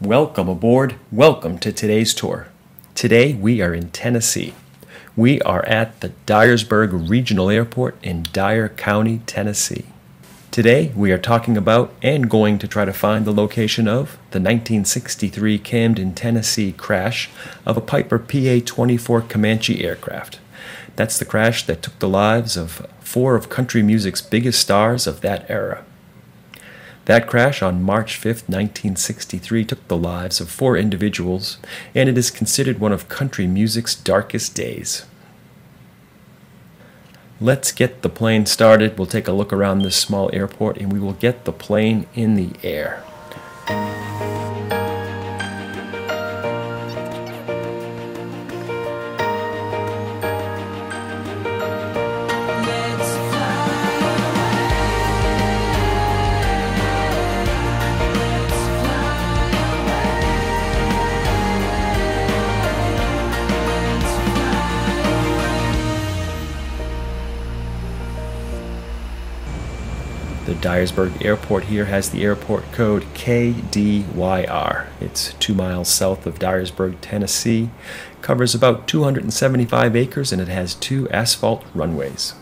Welcome aboard. Welcome to today's tour. Today we are in Tennessee. We are at the Dyersburg Regional Airport in Dyer County, Tennessee. Today we are talking about and going to try to find the location of the 1963 Camden, Tennessee crash of a Piper PA-24 Comanche aircraft. That's the crash that took the lives of four of country music's biggest stars of that era. That crash on March 5, 1963 took the lives of four individuals, and it is considered one of country music's darkest days. Let's get the plane started. We'll take a look around this small airport and we will get the plane in the air. Dyersburg Airport here has the airport code KDYR. It's 2 miles south of Dyersburg, Tennessee. It covers about 275 acres and it has 2 asphalt runways.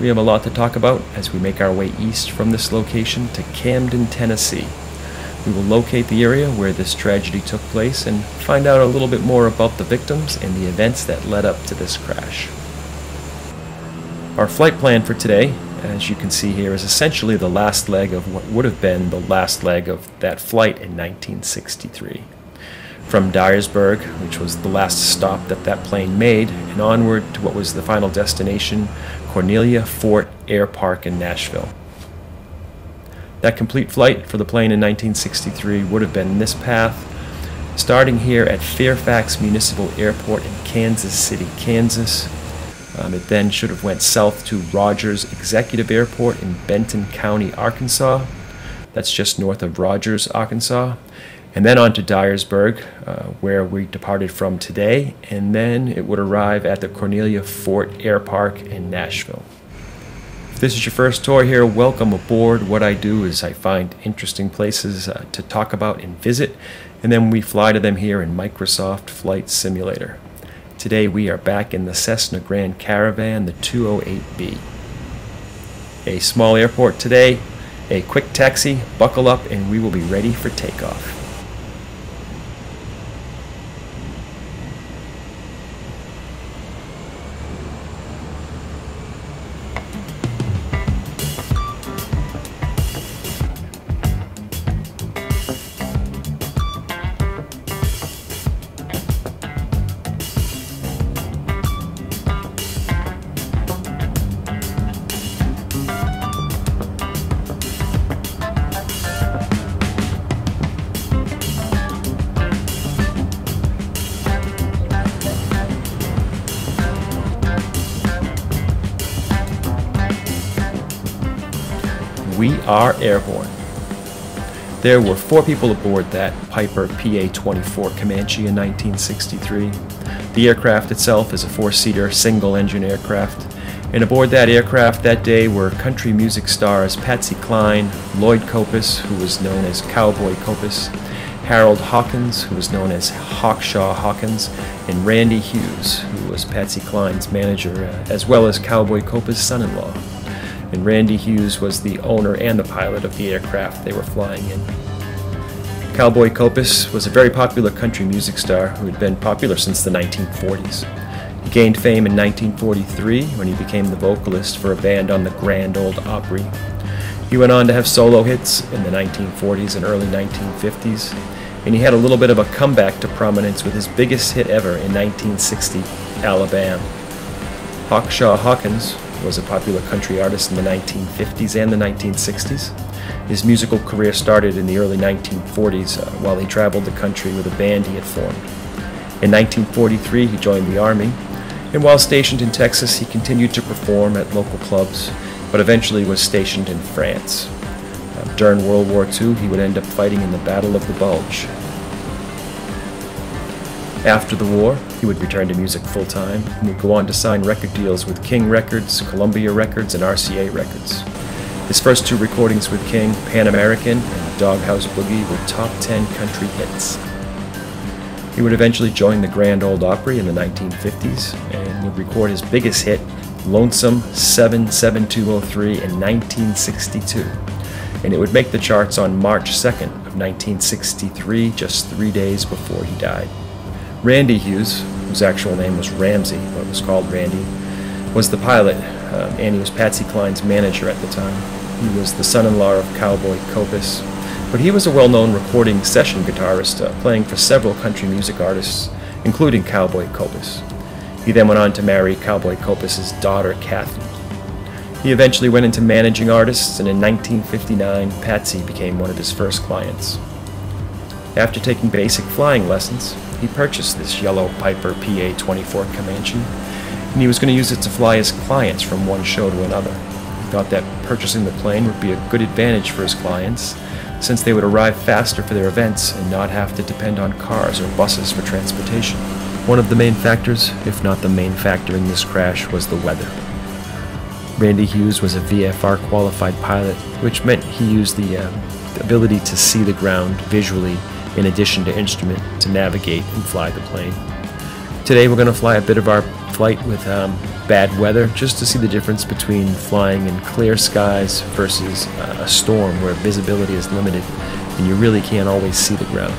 We have a lot to talk about as we make our way east from this location to Camden, Tennessee. We will locate the area where this tragedy took place and find out a little bit more about the victims and the events that led up to this crash. Our flight plan for today, as you can see here, is essentially the last leg of what would have been the last leg of that flight in 1963. From Dyersburg, which was the last stop that that plane made, and onward to what was the final destination, Cornelia Fort Air Park in Nashville. That complete flight for the plane in 1963 would have been this path, starting here at Fairfax Municipal Airport in Kansas City, Kansas. It then should have went south to Rogers Executive Airport in Benton County, Arkansas. That's just north of Rogers, Arkansas. And then on to Dyersburg, where we departed from today, and then it would arrive at the Cornelia Fort Air Park in Nashville. If this is your first tour here, welcome aboard. What I do is I find interesting places to talk about and visit, and then we fly to them here in Microsoft Flight Simulator. Today we are back in the Cessna Grand Caravan, the 208B. A small airport today, a quick taxi, buckle up, and we will be ready for takeoff. We are airborne. There were 4 people aboard that Piper PA-24 Comanche in 1963. The aircraft itself is a 4-seater single-engine aircraft, and aboard that aircraft that day were country music stars Patsy Cline, Lloyd Copas, who was known as Cowboy Copas, Harold Hawkins, who was known as Hawkshaw Hawkins, and Randy Hughes, who was Patsy Cline's manager, as well as Cowboy Copas' son-in-law. And Randy Hughes was the owner and the pilot of the aircraft they were flying in. Cowboy Copas was a very popular country music star who had been popular since the 1940s. He gained fame in 1943 when he became the vocalist for a band on the Grand Ole Opry. He went on to have solo hits in the 1940s and early 1950s, and he had a little bit of a comeback to prominence with his biggest hit ever in 1960, Alabama. Hawkshaw Hawkins was a popular country artist in the 1950s and the 1960s. His musical career started in the early 1940s while he traveled the country with a band he had formed. In 1943, he joined the Army, and while stationed in Texas, he continued to perform at local clubs, but eventually was stationed in France. During World War II, he would end up fighting in the Battle of the Bulge. After the war, he would return to music full-time and would go on to sign record deals with King Records, Columbia Records, and RCA Records. His first two recordings with King, Pan American and Doghouse Boogie, were top 10 country hits. He would eventually join the Grand Ole Opry in the 1950s and would record his biggest hit, Lonesome 77203, in 1962. And it would make the charts on March 2nd of 1963, just 3 days before he died. Randy Hughes, whose actual name was Ramsey, but was called Randy, was the pilot, and he was Patsy Cline's manager at the time. He was the son-in-law of Cowboy Copas, but he was a well-known recording session guitarist, playing for several country music artists, including Cowboy Copas. He then went on to marry Cowboy Copas's daughter, Catherine. He eventually went into managing artists, and in 1959, Patsy became one of his first clients. After taking basic flying lessons, he purchased this yellow Piper PA-24 Comanche, and he was going to use it to fly his clients from one show to another. He thought that purchasing the plane would be a good advantage for his clients, since they would arrive faster for their events and not have to depend on cars or buses for transportation. One of the main factors, if not the main factor in this crash, was the weather. Randy Hughes was a VFR qualified pilot, which meant he used the ability to see the ground visually in addition to instrument to navigate and fly the plane. Today we're going to fly a bit of our flight with bad weather, just to see the difference between flying in clear skies versus a storm where visibility is limited and you really can't always see the ground.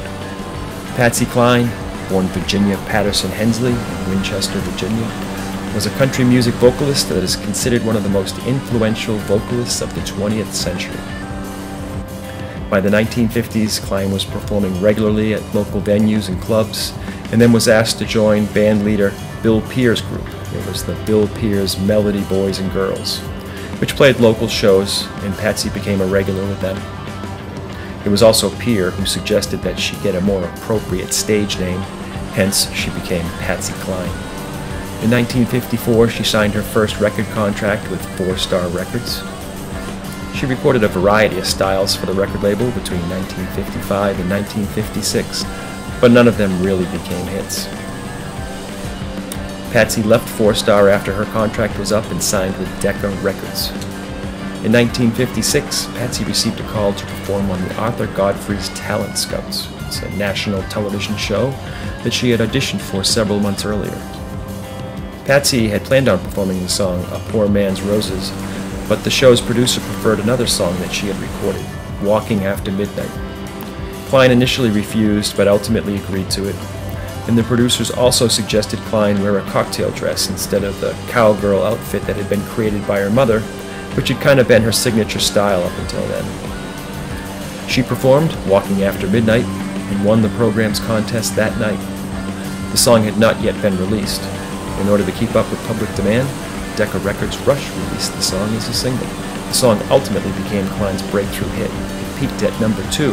Patsy Cline, born Virginia Patterson Hensley in Winchester, Virginia, was a country music vocalist that is considered one of the most influential vocalists of the 20th century. By the 1950s, Cline was performing regularly at local venues and clubs, and then was asked to join band leader Bill Peer's group. It was the Bill Peer's Melody Boys and Girls, which played local shows, and Patsy became a regular with them. It was also Peer who suggested that she get a more appropriate stage name, hence she became Patsy Cline. In 1954, she signed her first record contract with Four Star Records. She recorded a variety of styles for the record label between 1955 and 1956, but none of them really became hits. Patsy left Four Star after her contract was up and signed with Decca Records. In 1956, Patsy received a call to perform on the Arthur Godfrey's Talent Scouts. It's a national television show that she had auditioned for several months earlier. Patsy had planned on performing the song A Poor Man's Roses, but the show's producer preferred another song that she had recorded, Walking After Midnight. Cline initially refused, but ultimately agreed to it, and the producers also suggested Cline wear a cocktail dress instead of the cowgirl outfit that had been created by her mother, which had kind of been her signature style up until then. She performed Walking After Midnight and won the program's contest that night. The song had not yet been released. In order to keep up with public demand, Decca Records' Rush released the song as a single. The song ultimately became Cline's breakthrough hit. It peaked at number 2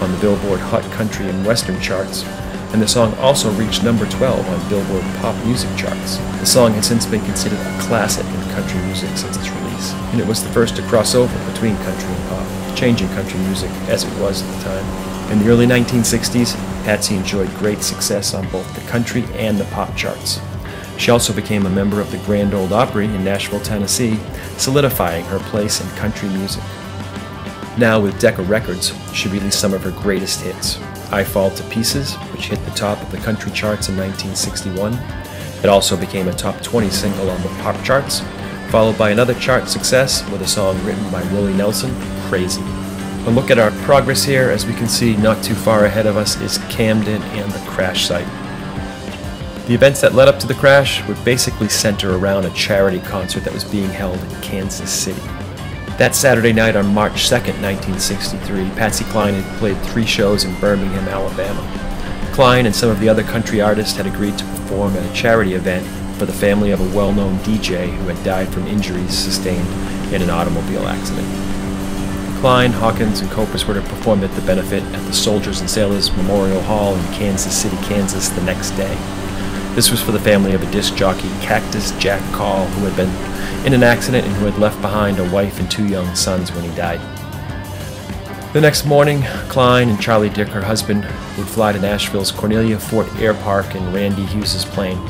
on the Billboard Hot Country and Western charts, and the song also reached number 12 on Billboard Pop Music charts. The song has since been considered a classic in country music since its release, and it was the first to cross over between country and pop, changing country music as it was at the time. In the early 1960s, Patsy enjoyed great success on both the country and the pop charts. She also became a member of the Grand Ole Opry in Nashville, Tennessee, solidifying her place in country music. Now with Decca Records, she released some of her greatest hits. I Fall to Pieces, which hit the top of the country charts in 1961. It also became a top 20 single on the pop charts, followed by another chart success with a song written by Willie Nelson, Crazy. A look at our progress here. As we can see, not too far ahead of us is Camden and the crash site. The events that led up to the crash would basically center around a charity concert that was being held in Kansas City. That Saturday night on March 2nd, 1963, Patsy Cline had played 3 shows in Birmingham, Alabama. Cline and some of the other country artists had agreed to perform at a charity event for the family of a well-known DJ who had died from injuries sustained in an automobile accident. Cline, Hawkins, and Copas were to perform at the benefit at the Soldiers and Sailors Memorial Hall in Kansas City, Kansas, the next day. This was for the family of a disc jockey, Cactus Jack Call, who had been in an accident and who had left behind a wife and 2 young sons when he died. The next morning, Cline and Charlie Dick, her husband, would fly to Nashville's Cornelia Fort Air Park in Randy Hughes' plane.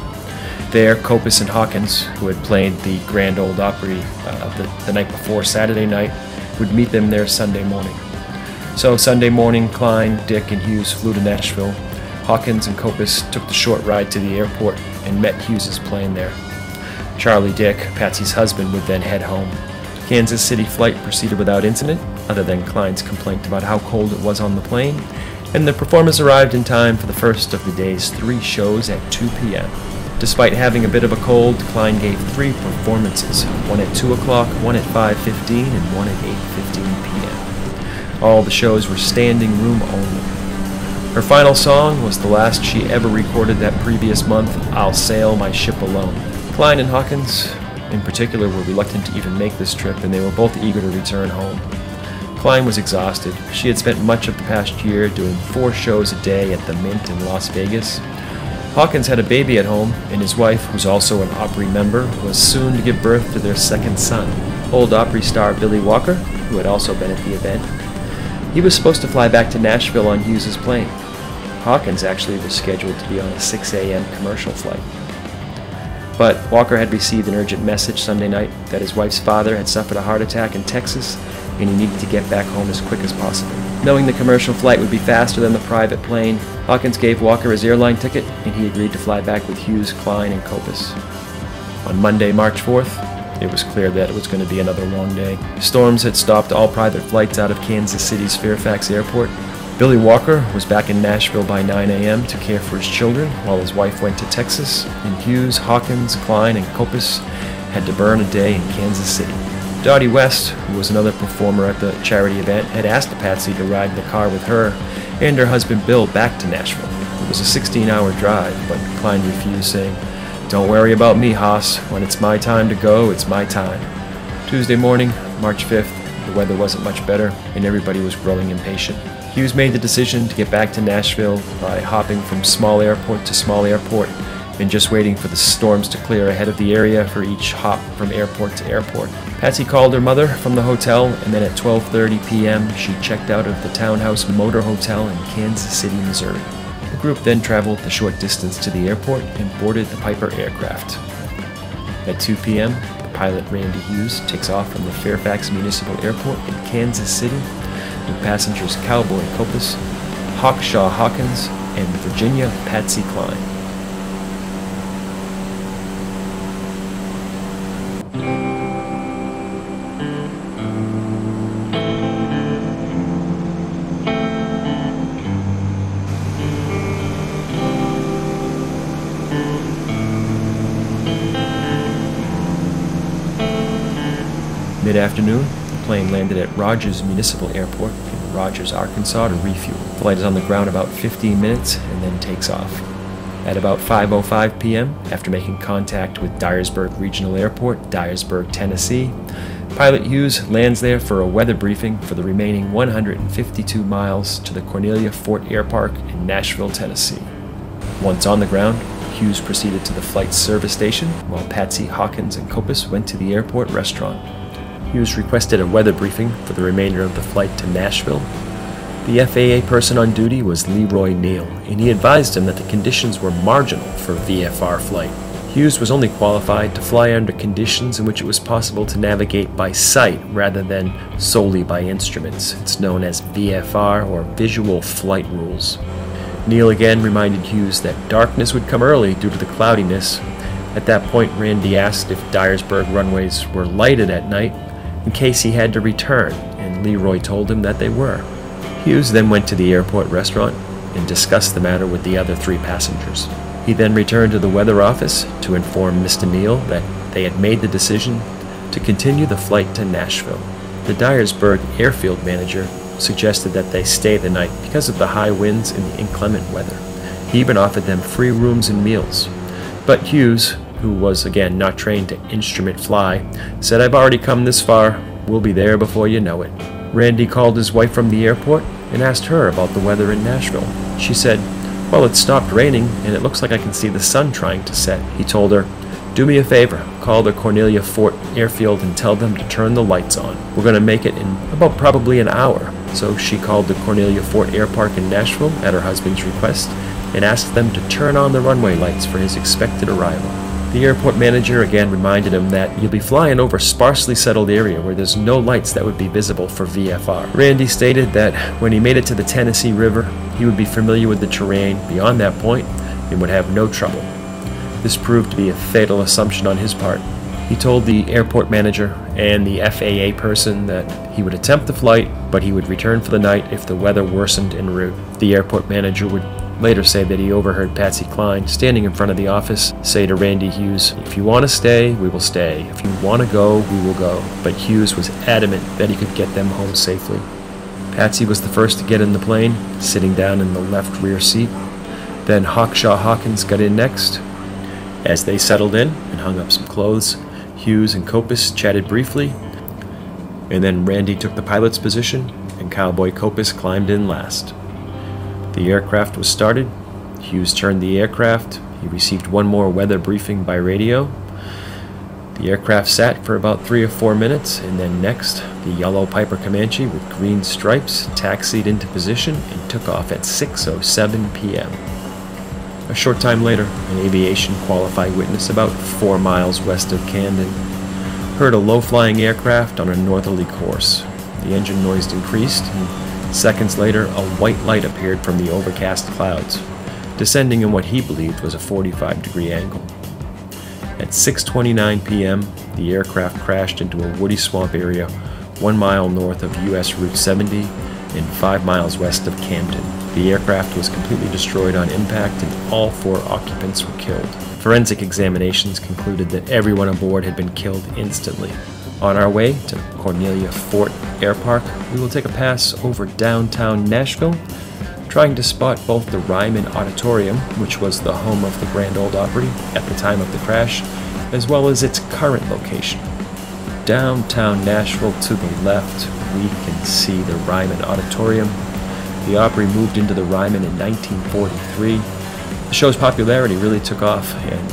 There, Copas and Hawkins, who had played the Grand Ole Opry the night before Saturday night, would meet them there Sunday morning. So Sunday morning, Cline, Dick, and Hughes flew to Nashville. Hawkins and Copas took the short ride to the airport and met Hughes' plane there. Charlie Dick, Patsy's husband, would then head home. Kansas City flight proceeded without incident, other than Cline's complaint about how cold it was on the plane, and the performers arrived in time for the first of the day's three shows at 2 p.m. Despite having a bit of a cold, Cline gave three performances, one at 2 o'clock, one at 5:15, and one at 8:15 p.m. All the shows were standing room only. Her final song was the last she ever recorded that previous month, I'll Sail My Ship Alone. Cline and Hawkins, in particular, were reluctant to even make this trip, and they were both eager to return home. Cline was exhausted. She had spent much of the past year doing four shows a day at the Mint in Las Vegas. Hawkins had a baby at home, and his wife, who's also an Opry member, was soon to give birth to their second son, Old Opry star Billy Walker, who had also been at the event. He was supposed to fly back to Nashville on Hughes' plane. Hawkins actually was scheduled to be on a 6 a.m. commercial flight. But Walker had received an urgent message Sunday night that his wife's father had suffered a heart attack in Texas and he needed to get back home as quick as possible. Knowing the commercial flight would be faster than the private plane, Hawkins gave Walker his airline ticket and he agreed to fly back with Hughes, Cline, and Copas. On Monday, March 4th, it was clear that it was going to be another long day. Storms had stopped all private flights out of Kansas City's Fairfax Airport. Billy Walker was back in Nashville by 9 a.m. to care for his children while his wife went to Texas, and Hughes, Hawkins, Cline, and Copas had to burn a day in Kansas City. Dottie West, who was another performer at the charity event, had asked Patsy to ride the car with her and her husband Bill back to Nashville. It was a 16-hour drive, but Cline refused, saying, "Don't worry about me, Haas. When it's my time to go, it's my time." Tuesday morning, March 5th, the weather wasn't much better, and everybody was growing impatient. Hughes made the decision to get back to Nashville by hopping from small airport to small airport and just waiting for the storms to clear ahead of the area for each hop from airport to airport. Patsy called her mother from the hotel, and then at 12:30 p.m., she checked out of the Townhouse Motor Hotel in Kansas City, Missouri. The group then traveled the short distance to the airport and boarded the Piper aircraft. At 2 p.m., the pilot Randy Hughes takes off from the Fairfax Municipal Airport in Kansas City with passengers Cowboy Copas, Hawkshaw Hawkins, and Virginia Patsy Cline. Mid-afternoon, the plane landed at Rogers Municipal Airport in Rogers, Arkansas to refuel. The flight is on the ground about 15 minutes and then takes off. At about 5:05 p.m., after making contact with Dyersburg Regional Airport, Dyersburg, Tennessee, Pilot Hughes lands there for a weather briefing for the remaining 152 miles to the Cornelia Fort Air Park in Nashville, Tennessee. Once on the ground, Hughes proceeded to the flight service station while Patsy, Hawkins, and Copas went to the airport restaurant. Hughes requested a weather briefing for the remainder of the flight to Nashville. The FAA person on duty was Leroy Neal, and he advised him that the conditions were marginal for a VFR flight. Hughes was only qualified to fly under conditions in which it was possible to navigate by sight rather than solely by instruments. It's known as VFR, or Visual Flight Rules. Neal again reminded Hughes that darkness would come early due to the cloudiness. At that point, Randy asked if Dyersburg runways were lighted at night, in case he had to return, and Leroy told him that they were. Hughes then went to the airport restaurant and discussed the matter with the other three passengers. He then returned to the weather office to inform Mr. Neal that they had made the decision to continue the flight to Nashville. The Dyersburg airfield manager suggested that they stay the night because of the high winds and the inclement weather. He even offered them free rooms and meals. But Hughes, who was again not trained to instrument fly, said, "I've already come this far, we'll be there before you know it." Randy called his wife from the airport and asked her about the weather in Nashville. She said, "Well, it stopped raining and it looks like I can see the sun trying to set." He told her, "Do me a favor, call the Cornelia Fort Airfield and tell them to turn the lights on. We're going to make it in about probably an hour. So she called the Cornelia Fort Air Park in Nashville at her husband's request and asked them to turn on the runway lights for his expected arrival. The airport manager again reminded him that you'll be flying over a sparsely settled area where there's no lights that would be visible for VFR. Randy stated that when he made it to the Tennessee River, he would be familiar with the terrain beyond that point and would have no trouble. This proved to be a fatal assumption on his part. He told the airport manager and the FAA person that he would attempt the flight, but he would return for the night if the weather worsened en route. The airport manager would later say that he overheard Patsy Cline, standing in front of the office, say to Randy Hughes, "If you want to stay, we will stay. If you want to go, we will go." But Hughes was adamant that he could get them home safely. Patsy was the first to get in the plane, sitting down in the left rear seat. Then Hawkshaw Hawkins got in next. As they settled in and hung up some clothes, Hughes and Copas chatted briefly, and then Randy took the pilot's position, and Cowboy Copas climbed in last. The aircraft was started. Hughes turned the aircraft. He received one more weather briefing by radio. The aircraft sat for about 3 or 4 minutes, and then next, the yellow Piper Comanche with green stripes taxied into position and took off at 6:07 p.m. A short time later, an aviation qualified witness about 4 miles west of Camden heard a low-flying aircraft on a northerly course. The engine noise increased, and seconds later, a white light appeared from the overcast clouds, descending in what he believed was a 45-degree angle. At 6:29 p.m., the aircraft crashed into a woody swamp area 1 mile north of U.S. Route 70 and 5 miles west of Camden. The aircraft was completely destroyed on impact and all 4 occupants were killed. Forensic examinations concluded that everyone aboard had been killed instantly. On our way to Cornelia Fort Air Park, we will take a pass over downtown Nashville, trying to spot both the Ryman Auditorium, which was the home of the Grand Ole Opry at the time of the crash, as well as its current location. Downtown Nashville to the left, we can see the Ryman Auditorium. The Opry moved into the Ryman in 1943. The show's popularity really took off, and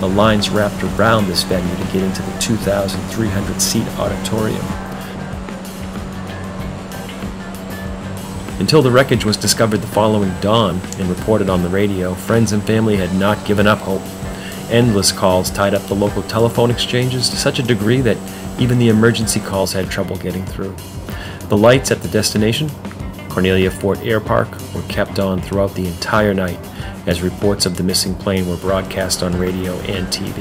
the lines wrapped around this venue to get into the 2,300-seat auditorium. Until the wreckage was discovered the following dawn and reported on the radio, friends and family had not given up hope. Endless calls tied up the local telephone exchanges to such a degree that even the emergency calls had trouble getting through. The lights at the destination, Cornelia Fort Air Park, were kept on throughout the entire night as reports of the missing plane were broadcast on radio and TV.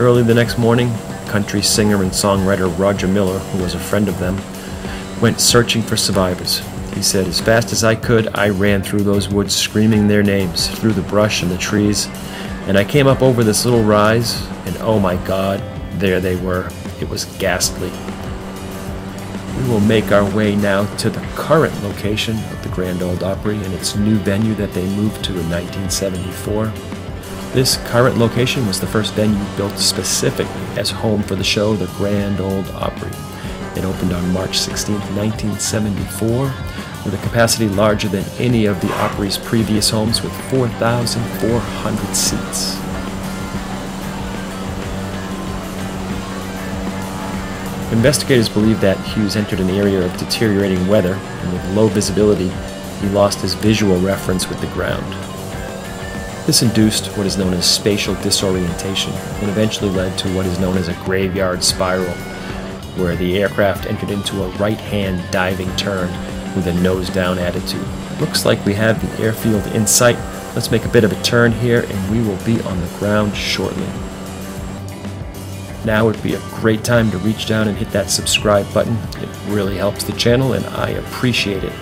Early the next morning, country singer and songwriter Roger Miller, who was a friend of them, went searching for survivors. He said, "As fast as I could, I ran through those woods screaming their names, through the brush and the trees, and I came up over this little rise, and oh my God, there they were. It was ghastly." We will make our way now to the current location of the Grand Ole Opry and its new venue that they moved to in 1974. This current location was the first venue built specifically as home for the show, the Grand Ole Opry. It opened on March 16, 1974, with a capacity larger than any of the Opry's previous homes, with 4,400 seats. Investigators believe that Hughes entered an area of deteriorating weather, and with low visibility, he lost his visual reference with the ground. This induced what is known as spatial disorientation, and eventually led to what is known as a graveyard spiral, where the aircraft entered into a right-hand diving turn with a nose-down attitude. Looks like we have the airfield in sight. Let's make a bit of a turn here, and we will be on the ground shortly. Now would be a great time to reach down and hit that subscribe button. It really helps the channel and I appreciate it.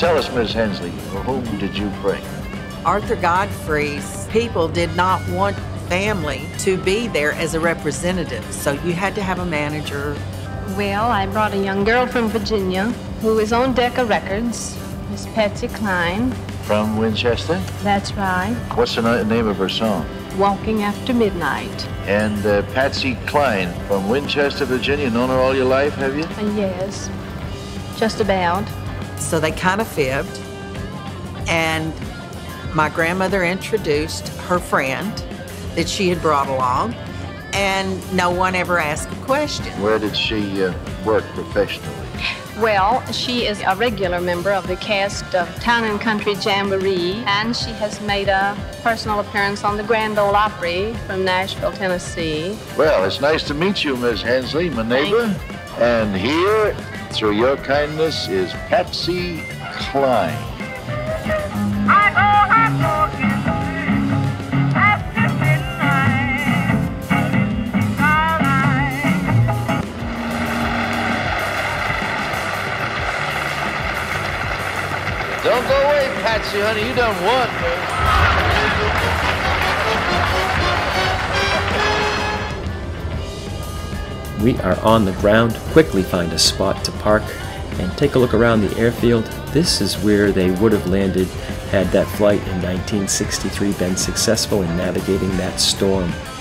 Tell us, Ms. Hensley, for whom did you pray? Arthur Godfrey's people did not want family to be there as a representative, so you had to have a manager. Well, I brought a young girl from Virginia who is on Decca Records, Miss Patsy Cline. From Winchester? That's right. What's the name of her song? Walking After Midnight. And Patsy Cline from Winchester, Virginia. Known her all your life, have you? Yes, just about. So they kind of fibbed. And my grandmother introduced her friend that she had brought along. And no one ever asked a question. Where did she work professionally? Well, she is a regular member of the cast of Town and Country Jamboree, and she has made a personal appearance on the Grand Ole Opry from Nashville, Tennessee. Well, it's nice to meet you, Miss Hensley, my neighbor. And here, through your kindness, is Patsy Cline. Don't go away, Patsy, honey. You done won, man. We are on the ground. Quickly find a spot to park and take a look around the airfield. This is where they would have landed had that flight in 1963 been successful in navigating that storm.